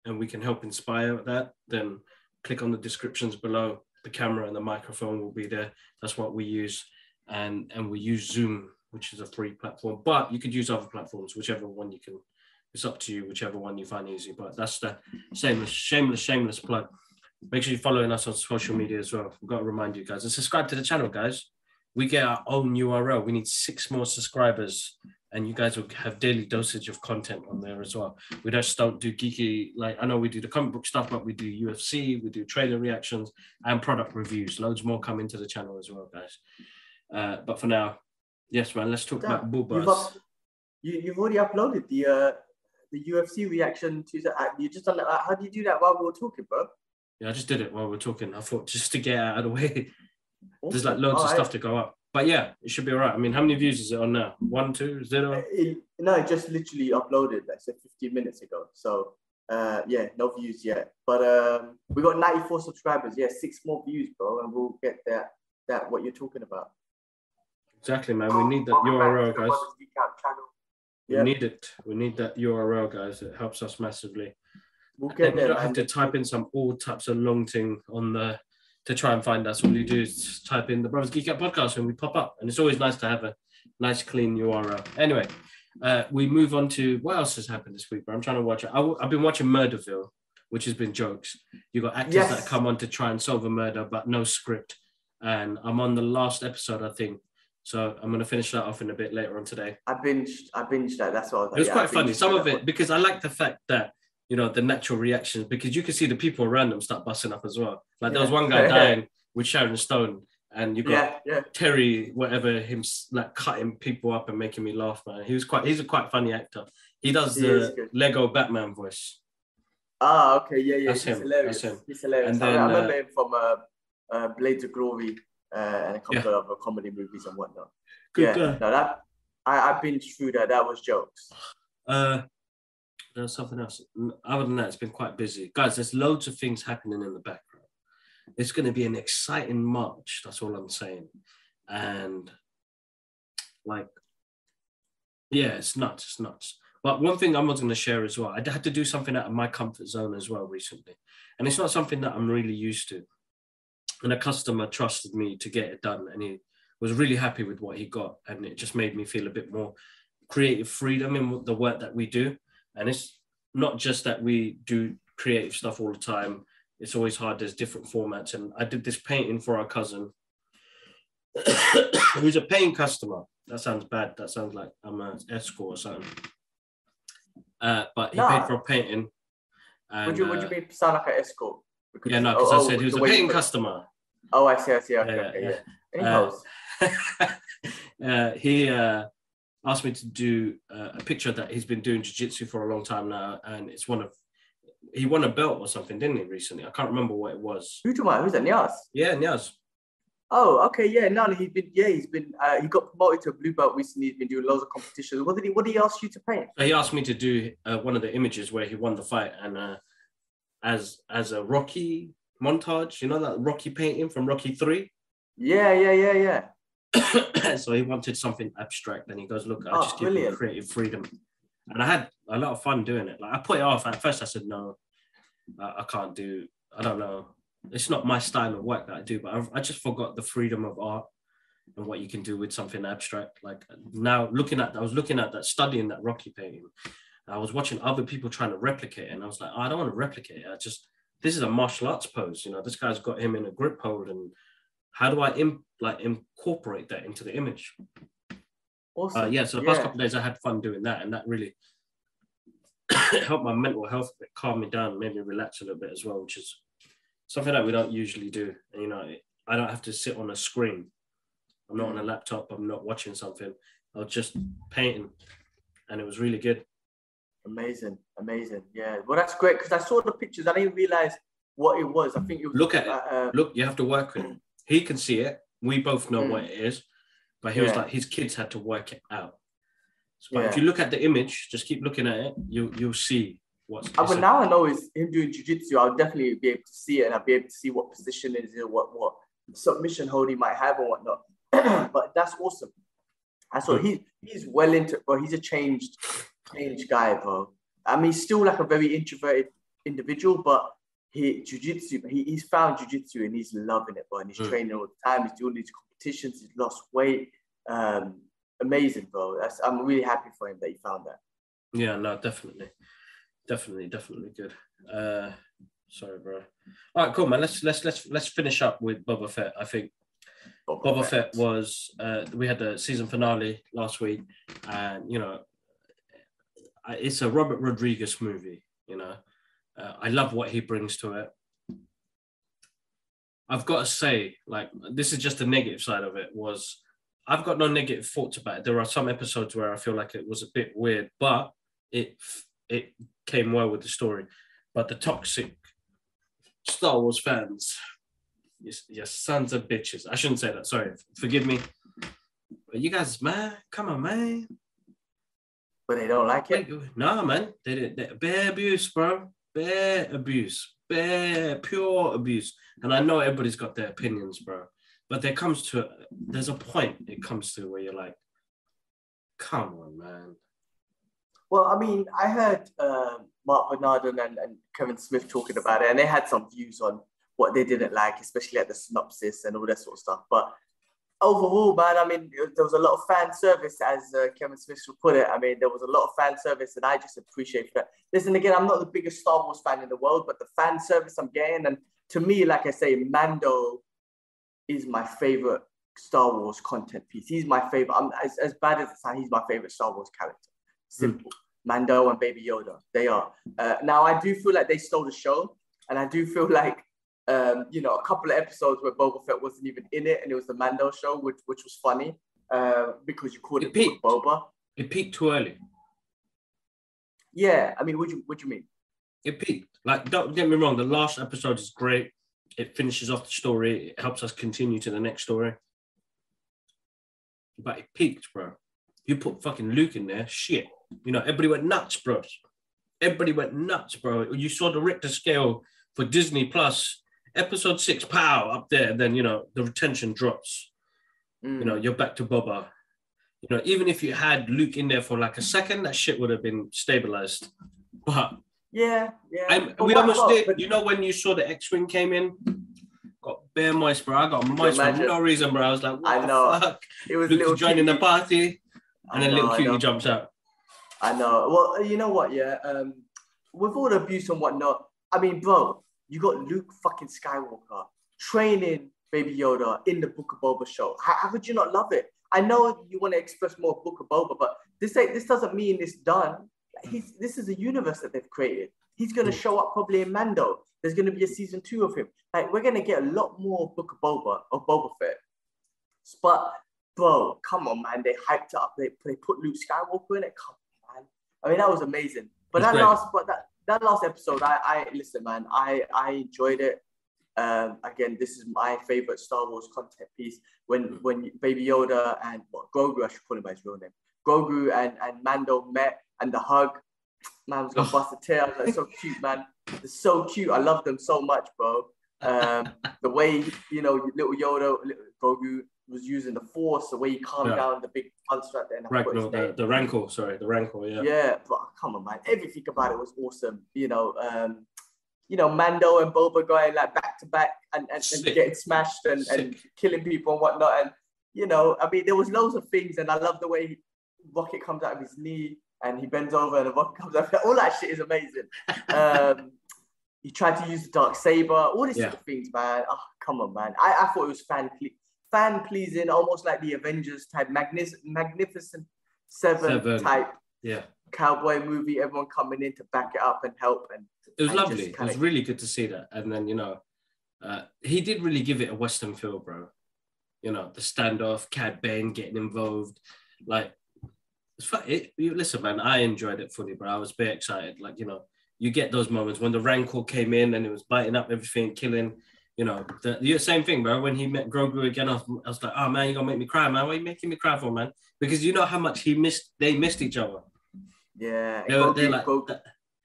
and we can help inspire that, then click on the descriptions below. The camera and the microphone will be there. That's what we use. And, and we use Zoom, which is a free platform, but you could use other platforms, whichever one you can, it's up to you, whichever one you find easy, but that's the shameless, shameless, shameless plug. Make sure you're following us on social media as well. We've got to remind you guys and subscribe to the channel, guys. We get our own U R L. We need six more subscribers. And you guys will have daily dosage of content on there as well. We just don't do geeky, like I know we do the comic book stuff, but we do U F C, we do trailer reactions and product reviews. Loads more come into the channel as well, guys. Uh, but for now, yes, man, let's talk Dad, about Boobas. You've, up, you, you've already uploaded the uh, the U F C reaction to the app. You just done that. How do you do that while we were talking, bro? Yeah, I just did it while we were talking. I thought just to get out of the way. Awesome. There's like loads All of right. stuff to go up. But yeah, it should be all right. I mean, how many views is it on now? One, two, zero? It, no, it just literally uploaded, like, so fifteen minutes ago. So, uh, yeah, no views yet. But um, we got ninety-four subscribers. Yeah, six more views, bro. And we'll get that, that what you're talking about. Exactly, man. We need that U R L, guys. We need it. We need that U R L, guys. It helps us massively. We'll get there. You don't have to type in some all types of long thing on the... to try and find us. All you do is type in The Brothers Geek Out Podcast and we pop up. And it's always nice to have a nice, clean U R L. Anyway, uh, we move on to what else has happened this week, bro? I'm trying to watch it. I w- I've been watching Murderville, which has been jokes. You've got actors yes. that come on to try and solve a murder, but no script. And I'm on the last episode, I think. So I'm going to finish that off in a bit later on today. I binged, I binged that. That's what I was like. It was yeah, quite funny. Some of it, one. because I like the fact that you know, the natural reactions, because you can see the people around them start busting up as well. Like yeah. there was one guy dying with Sharon Stone and you got yeah, yeah. Terry, whatever, him like cutting people up and making me laugh, man. He was quite, he's a quite funny actor. He does the he Lego Batman voice. Ah, okay. Yeah, yeah. That's he's him. hilarious. That's him. He's hilarious. And I, then, I remember uh, him from uh, uh, Blades of Glory uh, and a couple yeah. of other comedy movies and whatnot. Good yeah. Guy. No, that, I, I've been through that. That was jokes. Uh, There's something else. Other than that, it's been quite busy. Guys, there's loads of things happening in the background. It's going to be an exciting March. That's all I'm saying. And like, yeah, it's nuts. It's nuts. But one thing I was going to share as well, I had to do something out of my comfort zone as well recently. And it's not something that I'm really used to. And a customer trusted me to get it done. And he was really happy with what he got. And it just made me feel a bit more creative freedom in the work that we do. And it's not just that we do creative stuff all the time. It's always hard. There's different formats. And I did this painting for our cousin, who's a paying customer. That sounds bad. That sounds like I'm an escort or something. Uh, but he no. paid for a painting. And, would you would you be sound like an escort? Because yeah, no, because oh, I said oh, he was a paying customer. Oh, I see, I see. Okay, uh, okay, yeah. Uh, uh, he... Uh, asked me to do uh, a picture that he's been doing jiu-jitsu for a long time now, and it's one of, he won a belt or something, didn't he, recently? I can't remember what it was. Who do you want? Who's that, Niaz? Yeah, Niaz. Oh, okay, yeah, no, he's been, yeah, he's been, uh, he got promoted to a blue belt recently, he's been doing loads of competitions. What did he, what did he ask you to paint? He asked me to do uh, one of the images where he won the fight, and uh, as as a Rocky montage, you know that Rocky painting from Rocky three? Yeah, yeah, yeah, yeah. So he wanted something abstract, and he goes, look, I'll oh, just give brilliant. you creative freedom. And I had a lot of fun doing it. Like, I put it off. At first I said, no, I can't do, I don't know. It's not my style of work that I do, but I've, I just forgot the freedom of art and what you can do with something abstract. Like now looking at, I was looking at that, studying that Rocky painting. I was watching other people trying to replicate it, and I was like, oh, I don't want to replicate it. I just, this is a martial arts pose. You know, this guy's got him in a grip hold, and how do I imp- like incorporate that into the image? Awesome. Uh, yeah, so the past yeah. couple of days I had fun doing that, and that really helped my mental health, it calmed me down, made me relax a little bit as well, which is something that we don't usually do. And, you know, I don't have to sit on a screen. I'm not on a laptop. I'm not watching something. I was just painting, and it was really good. Amazing, amazing. Yeah, well, that's great, because I saw the pictures. I didn't realize what it was. I think it was... Look at uh, it. Uh, Look, you have to work with it. He can see it. We both know mm. what it is. But he yeah. was like, his kids had to work it out. So, but yeah. if you look at the image, just keep looking at it, you, you'll see what's... But I mean, now I know it's him doing jiu-jitsu. I'll definitely be able to see it, and I'll be able to see what position it is, what, what submission hold he might have or whatnot. But that's awesome. And so he, he's well into... Well, he's a changed... Change guy, bro. I mean, he's still like a very introverted individual, but he jiu-jitsu, he, he's found jiu-jitsu and he's loving it, bro. And he's mm. training all the time. He's doing these competitions. He's lost weight. Um, amazing, bro. That's, I'm really happy for him that he found that. Yeah, no, definitely, definitely, definitely good. Uh, sorry, bro. All right, cool, man. Let's let's let's let's finish up with Boba Fett. I think Boba, Boba Fett. Fett was. Uh, we had the season finale last week, and you know. It's a Robert Rodriguez movie, you know. Uh, I love what he brings to it. I've got to say, like, this is just the negative side of it, was I've got no negative thoughts about it. There are some episodes where I feel like it was a bit weird, but it it came well with the story. But the toxic Star Wars fans, your, your sons of bitches. I shouldn't say that, sorry. Forgive me. But you guys, man, come on, man. But they don't like it? No, man. They didn't. Bare abuse, bro. Bare abuse. Bare, pure abuse. And I know everybody's got their opinions, bro. But there comes to, there's a point it comes to where you're like, come on, man. Well, I mean, I heard uh, Mark Bernard and, and Kevin Smith talking about it, and they had some views on what they didn't like, especially at the synopsis and all that sort of stuff. But overall, man, I mean, there was a lot of fan service, as uh, Kevin Smith would put it. I mean, there was a lot of fan service, and I just appreciate that. Listen, again, I'm not the biggest Star Wars fan in the world, but the fan service I'm getting, and to me, like I say, Mando is my favorite Star Wars content piece. He's my favorite. I'm, as, as bad as it sounds, he's my favorite Star Wars character. Simple. Mm. Mando and Baby Yoda, they are. Uh, now, I do feel like they stole the show, and I do feel like Um, you know, a couple of episodes where Boba Fett wasn't even in it, and it was the Mando show, which which was funny uh, because you called it, it Boba. It peaked too early. Yeah, I mean, what do you what do you mean? It peaked. Like, don't get me wrong. The last episode is great. It finishes off the story. It helps us continue to the next story. But it peaked, bro. You put fucking Luke in there, shit. You know, everybody went nuts, bro. Everybody went nuts, bro. You saw the Richter scale for Disney Plus. Episode six, pow, up there, then, you know, the retention drops. Mm. You know, you're back to Boba. You know, even if you had Luke in there for like a second, that shit would have been stabilized. But yeah, yeah. I'm, but we almost not? did. But you know, when you saw the X-Wing came in, got bare mice, bro. I got mice for no reason, bro. I was like, what I know. The fuck? It was Luke's joining the party, and I then know, little cutie jumps out. I know. Well, you know what, yeah. Um, with all the abuse and whatnot, I mean, bro, you got Luke fucking Skywalker training Baby Yoda in the Book of Boba show. How, how could you not love it? I know you want to express more Book of Boba, but this ain't, this doesn't mean it's done. He's, this is a universe that they've created. He's going to show up probably in Mando. There's going to be a season two of him. Like, we're going to get a lot more Book of Boba, of Boba Fett. But, bro, come on, man. They hyped it up. They, they put Luke Skywalker in it. Come on, man. I mean, that was amazing. But that last... but that. That last episode, I, I listen, man, I, I enjoyed it. Um, again, this is my favorite Star Wars content piece. When when Baby Yoda and what, Grogu, I should call him by his real name, Grogu and, and Mando met, and the hug, man, I was gonna bust a tail. That's so cute, man. It's so cute. I love them so much, bro. Um, the way, you know, little Yoda, little Grogu was using the force, the way he calmed yeah. down the big construct. And Rank, no, the, the Rancor, sorry, the Rancor, yeah. Yeah, but come on, man. Everything about it was awesome. You know, um, you know, Mando and Boba going like back to back and, and, and getting smashed and, and killing people and whatnot. And, you know, I mean, there was loads of things. And I love the way he, Rocket comes out of his knee and he bends over and the Rocket comes out. All that shit is amazing. Um, he tried to use the dark saber, all these yeah. sort of things, man. Oh, come on, man. I, I thought it was fan cle- fan pleasing, almost like the Avengers type, magnific- magnificent seven, seven type yeah. cowboy movie. Everyone coming in to back it up and help. And it was and lovely. It was of- really good to see that. And then, you know, uh, he did really give it a Western feel, bro. You know, the standoff, Cad Bane getting involved. Like, it's fun. It, you, listen, man, I enjoyed it fully, bro. I was very excited. Like, you know, you get those moments when the Rancor came in and it was biting up everything, killing, you know, the, the same thing, bro. When he met Grogu again, I was, I was like, oh, man, you're going to make me cry, man. What are you making me cry for, man? Because you know how much he missed, they missed each other. Yeah. They Grogu, were, like, Grogu,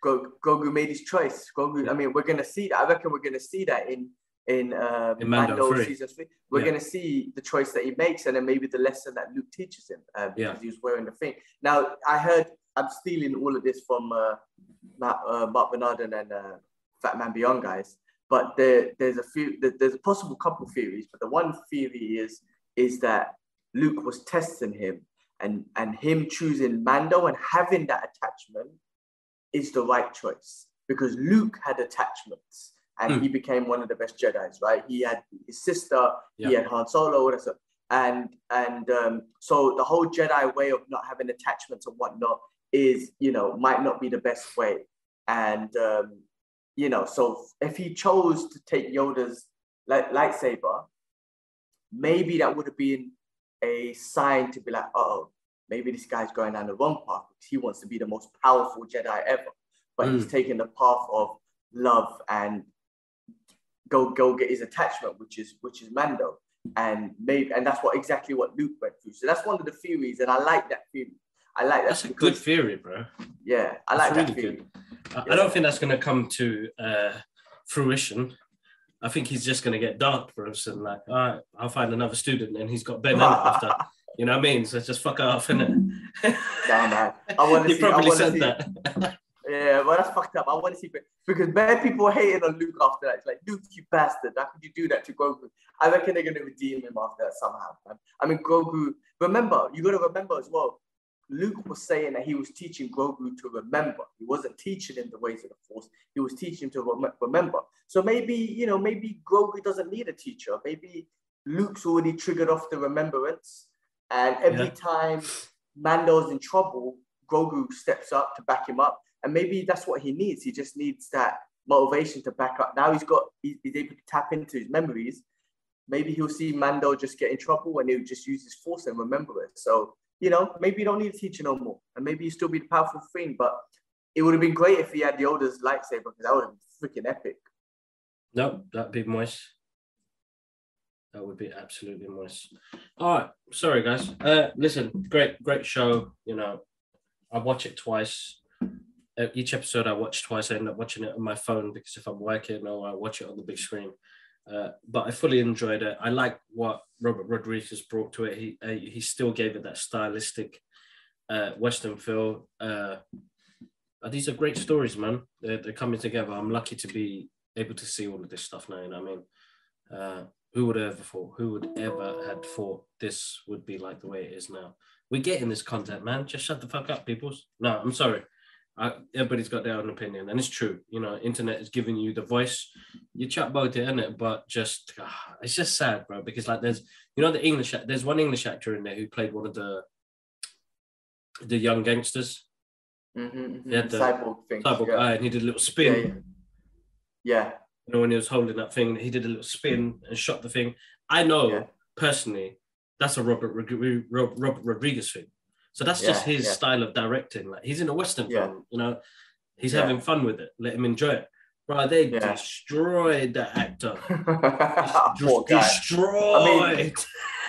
Grogu, Grogu made his choice. Grogu, yeah. I mean, we're going to see that. I reckon we're going to see that in, in, uh, in Mando, Mando three. Season three. We're yeah. going to see the choice that he makes and then maybe the lesson that Luke teaches him uh, because yeah. he was wearing the thing. Now, I heard, I'm stealing all of this from... Uh, Matt, uh, Mark Bernard and uh, Fat Man Beyond guys, but there, there's a few, there, there's a possible couple theories, but the one theory is is that Luke was testing him, and and him choosing Mando and having that attachment is the right choice because Luke had attachments and mm. he became one of the best Jedis, right? He had his sister, yeah. he had Han Solo, all that stuff, and and um, so the whole Jedi way of not having attachments and whatnot is, you know, might not be the best way. And, um, you know, so if he chose to take Yoda's light- lightsaber, maybe that would have been a sign to be like, uh-oh, maybe this guy's going down the wrong path because he wants to be the most powerful Jedi ever. But mm. he's taking the path of love and go go get his attachment, which is which is Mando. And maybe, and that's what exactly what Luke went through. So that's one of the theories, and I like that theory. I like that. That's because, a good theory, bro. Yeah, I that's like really that theory. Good. Yeah. I don't think that's going to come to uh, fruition. I think he's just going to get dark for us and like, all right, I'll find another student and he's got Ben after. You know what I mean? So just fuck off, innit? Damn, man. I want to see. You probably said see. that. Yeah, well, that's fucked up. I want to see, because bad people are hating on Luke after that. It's like, Luke, you bastard. How could you do that to Grogu? I reckon they're going to redeem him after that somehow, man. I mean, Grogu, remember, you got to remember as well, Luke was saying that he was teaching Grogu to remember. He wasn't teaching him the ways of the Force. He was teaching him to rem- remember. So maybe, you know, maybe Grogu doesn't need a teacher. Maybe Luke's already triggered off the remembrance. And every yeah. time Mando's in trouble, Grogu steps up to back him up. And maybe that's what he needs. He just needs that motivation to back up. Now he's got, he's able to tap into his memories. Maybe he'll see Mando just get in trouble and he'll just use his Force and remember it. So, you know, maybe you don't need a teacher no more. And maybe you still be the powerful thing, but it would have been great if he had Yoda's lightsaber because that would have been freaking epic. No, that'd be moist. That would be absolutely moist. All right, sorry guys. Uh, listen, great, great show. You know, I watch it twice. Uh, each episode I watch twice. I end up watching it on my phone because if I'm working or I watch it on the big screen. Uh, but I fully enjoyed it. I like what Robert Rodriguez brought to it. He uh, he still gave it that stylistic uh, Western feel. Uh, these are great stories, man. They're, they're coming together. I'm lucky to be able to see all of this stuff now. You know what I mean? Uh, who would ever thought? Who would ever had thought this would be like the way it is now? We're getting this content, man. Just shut the fuck up, peoples. No, I'm sorry. I, everybody's got their own opinion, and it's true. You know, internet is giving you the voice. You chat about it, innit? But just, ah, it's just sad, bro. Because like, there's, you know, the English. There's one English actor in there who played one of the, the young gangsters. Mm-hmm, mm-hmm. He had the cyborg thing. Cyborg yeah. eye, and he did a little spin. Yeah, yeah. yeah. You know, when he was holding that thing, he did a little spin and shot the thing. I know yeah. personally, that's a Robert Robert Rodriguez thing. So that's yeah, just his yeah. style of directing. Like, he's in a Western yeah. film, you know, he's yeah. having fun with it. Let him enjoy it. Bro, they yeah. destroyed that actor. Des- destroyed. I mean,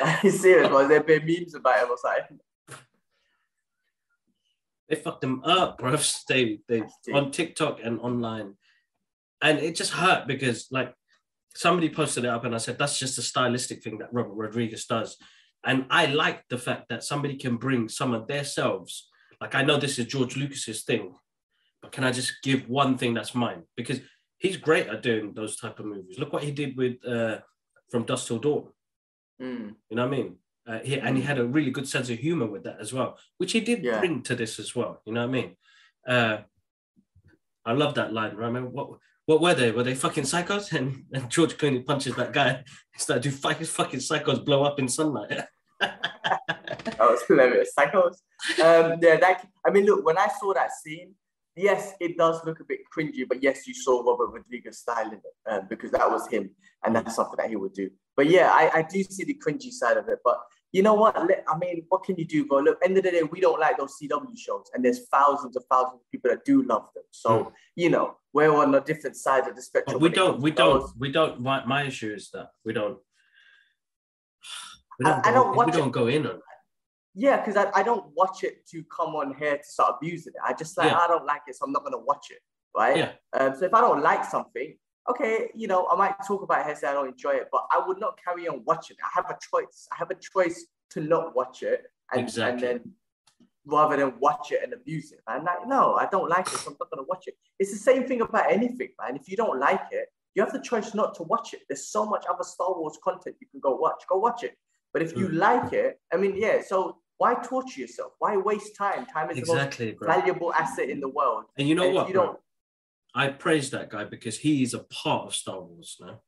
are you serious, bro? There have been memes about him or something. They fucked him up, bro. They, they, on TikTok and online. And it just hurt because, like, somebody posted it up and I said, that's just a stylistic thing that Robert Rodriguez does. And I like the fact that somebody can bring some of their selves. Like, I know this is George Lucas's thing, but can I just give one thing that's mine? Because he's great at doing those type of movies. Look what he did with uh, From Dusk Till Dawn. Mm. You know what I mean? Uh, he, and he had a really good sense of humor with that as well, which he did yeah. bring to this as well. You know what I mean? Uh, I love that line. Right? I mean, what what were they? Were they fucking psychos? And, and George Clooney punches that guy. He's like, do fucking psychos blow up in sunlight? That was hilarious. Psychos. Um, yeah, that, I mean, look, when I saw that scene, yes, it does look a bit cringy, but yes, you saw Robert Rodriguez style in it uh, because that was him, and that's something that he would do. But yeah, I, I do see the cringy side of it. But you know what? I mean, what can you do, bro? Look, end of the day, we don't like those C W shows, and there's thousands and thousands of people that do love them. So mm. you know, we're on a different side of the spectrum. But we don't, we don't, we don't. My, my issue is that we don't. We don't I, go, I don't. Watch we don't it. go in on. Yeah, because I, I don't watch it to come on here to start abusing it. I just like, yeah. I don't like it, so I'm not going to watch it, right? Yeah. Um, so if I don't like something, okay, you know, I might talk about it here, say I don't enjoy it, but I would not carry on watching it. I have a choice. I have a choice to not watch it and, exactly. and then rather than watch it and abuse it. I'm like, no, I don't like it, so I'm not going to watch it. It's the same thing about anything, man. If you don't like it, you have the choice not to watch it. There's so much other Star Wars content you can go watch. Go watch it. But if you mm. like it, I mean, yeah, so... why torture yourself? Why waste time? Time is exactly, the most bro. valuable asset in the world. And you know and what? You don't... I praise that guy because he is a part of Star Wars now.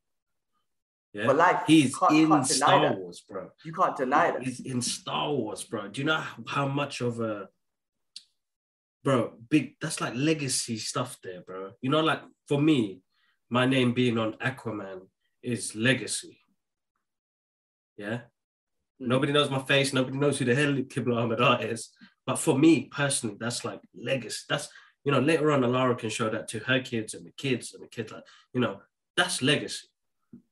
Yeah, but like, he's can't, in can't Star that. Wars, bro. You can't deny that. He's in Star Wars, bro. Do you know how much of a bro big? That's like legacy stuff, there, bro. You know, like for me, my name being on Aquaman is legacy. Yeah. Nobody knows my face. Nobody knows who the hell Kibla Ahmed is. But for me personally, that's like legacy. That's, you know, later on, Alara can show that to her kids and the kids and the kids. Like, you know, that's legacy.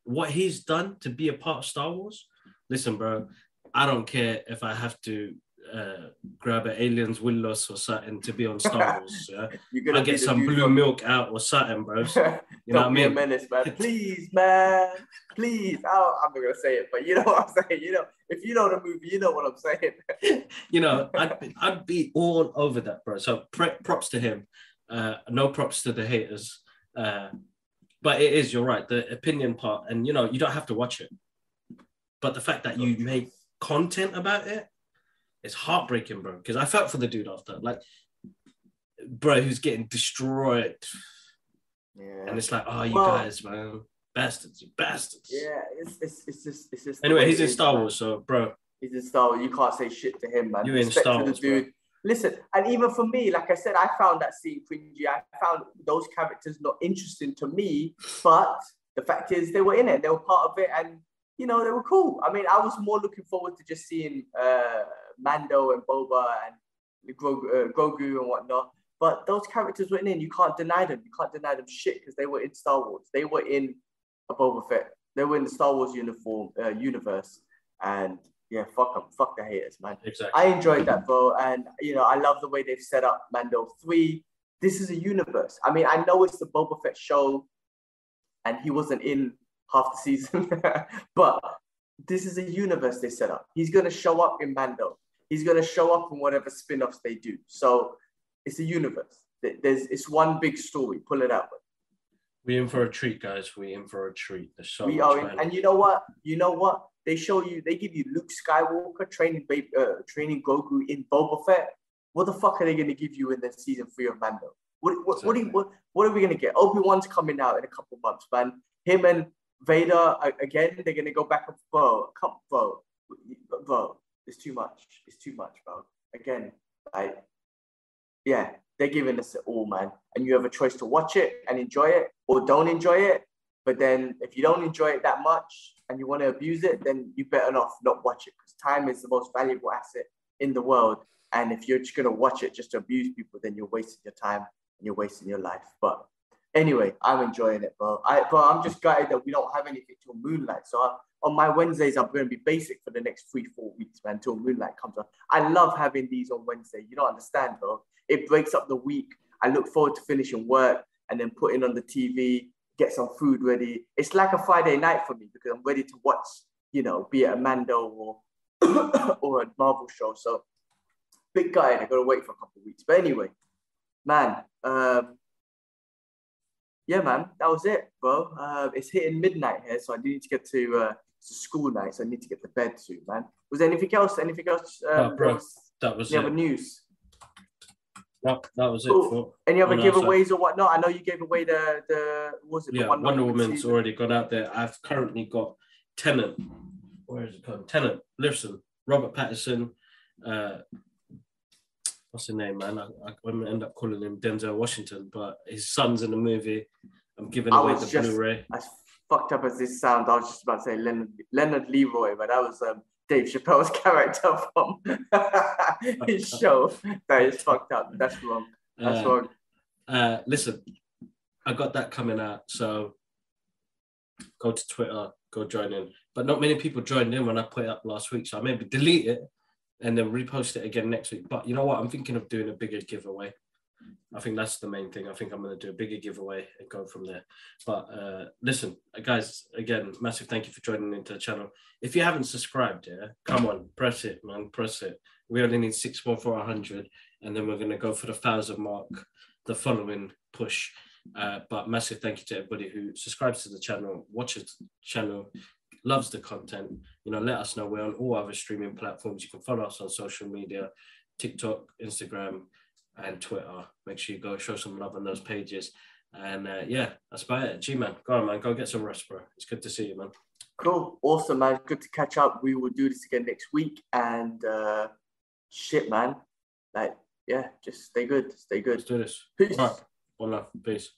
What he's done to be a part of Star Wars. Listen, bro, I don't care if I have to uh, grab an alien's willos or something to be on Star Wars. Yeah? You're I get some blue one. milk out or something, bro. So, you know what I mean? Don't be a menace, man. Please, man. Please. I'll, I'm not going to say it, but you know what I'm saying? You know, if you know the movie, you know what I'm saying. You know, I'd be, I'd be all over that, bro. So pre- props to him. Uh, no props to the haters. Uh, but it is, you're right, the opinion part. And, you know, you don't have to watch it. But the fact that you make content about it, it's heartbreaking, bro. Because I felt for the dude after. Like, bro, who's getting destroyed. Yeah. And it's like, oh, you well, guys, man. Bastards, you bastards. Yeah, it's it's it's just it's just. Anyway, he's in Star Wars, so bro. He's in Star Wars. You can't say shit to him, man. You're in Star Wars, dude. Listen, and even for me, like I said, I found that scene cringy. I found those characters not interesting to me, but the fact is, they were in it. They were part of it, and you know, they were cool. I mean, I was more looking forward to just seeing uh, Mando and Boba and Grogu, uh, Grogu and whatnot. But those characters were in. You can't deny them. You can't deny them shit because they were in Star Wars. They were in. Boba Fett. They were in the Star Wars uniform uh, universe, and yeah, fuck them, fuck the haters, man. Exactly. I enjoyed that, bro, and you know, I love the way they've set up Mando three. This is a universe. I mean, I know it's the Boba Fett show, and he wasn't in half the season, but this is a universe they set up. He's gonna show up in Mando. He's gonna show up in whatever spin-offs they do. So it's a universe. There's it's one big story. Pull it out. We're in for a treat, guys. We're in for a treat. There's so we much are in, and you know what? You know what? They show you, they give you Luke Skywalker training baby, uh, training Grogu in Boba Fett. What the fuck are they going to give you in the season three of Mando? What what exactly. what, do you, what what are we going to get? Obi-Wan's coming out in a couple months, man. Him and Vader again. They're going to go back and bro, come bro, bro. It's too much. It's too much, bro. Again, like, yeah. They're giving us it all, man. And you have a choice to watch it and enjoy it or don't enjoy it. But then if you don't enjoy it that much and you want to abuse it, then you better off not watch it because time is the most valuable asset in the world. And if you're just going to watch it just to abuse people, then you're wasting your time and you're wasting your life. But anyway, I'm enjoying it, bro. I, bro, I'm just gutted that we don't have anything till Moonlight. So I, on my Wednesdays, I'm going to be basic for the next three, four weeks, man, until Moonlight comes on. I love having these on Wednesday. You don't understand, bro. It breaks up the week. I look forward to finishing work and then putting on the T V, get some food ready. It's like a Friday night for me because I'm ready to watch, you know, be it a Mando or or a Marvel show. So big guy, and I got to wait for a couple of weeks. But anyway, man, um, yeah, man, that was it, bro. Uh, it's hitting midnight here, so I do need to get to uh, school night. So I need to get to bed soon, man. Was there anything else? Anything else? Um, oh, bro, that was it. News. That, that was it. Cool. Any other giveaways or whatnot? I know you gave away the the what was it? Yeah, the Wonder, Wonder Woman's season. Already gone out there. I've currently got Tenet. Where is it called? Tenet. Listen, Robert Pattinson. Uh, what's his name, man? I, I'm end up calling him Denzel Washington, but his son's in the movie. I'm giving I away the just, Blu-ray. As fucked up as this sounds, I was just about to say Leonard Leonard Leroy, but that was um. Dave Chappelle's character from his show. That is fucked up. That's wrong. That's uh, wrong. Uh, listen, I got that coming out, so go to Twitter, go join in. But not many people joined in when I put it up last week, so I maybe delete it and then repost it again next week. But you know what? I'm thinking of doing a bigger giveaway. I think that's the main thing. I think I'm going to do a bigger giveaway and go from there. But uh, listen, guys, again, massive thank you for joining into the channel. If you haven't subscribed, yeah, come on, press it, man, press it. We only need six more for one hundred, and then we're going to go for the one thousand mark, the following push. Uh, but massive thank you to everybody who subscribes to the channel, watches the channel, loves the content. You know, let us know. We're on all other streaming platforms. You can follow us on social media, TikTok, Instagram, and Twitter. Make sure you go show some love on those pages. And uh, yeah, that's about it. G-Man, go on, man. Go get some rest, bro. It's good to see you, man. Cool. Awesome, man. Good to catch up. We will do this again next week. And uh, shit, man. Like, yeah, just stay good. Stay good. Let's do this. Peace. All right. One love. Peace.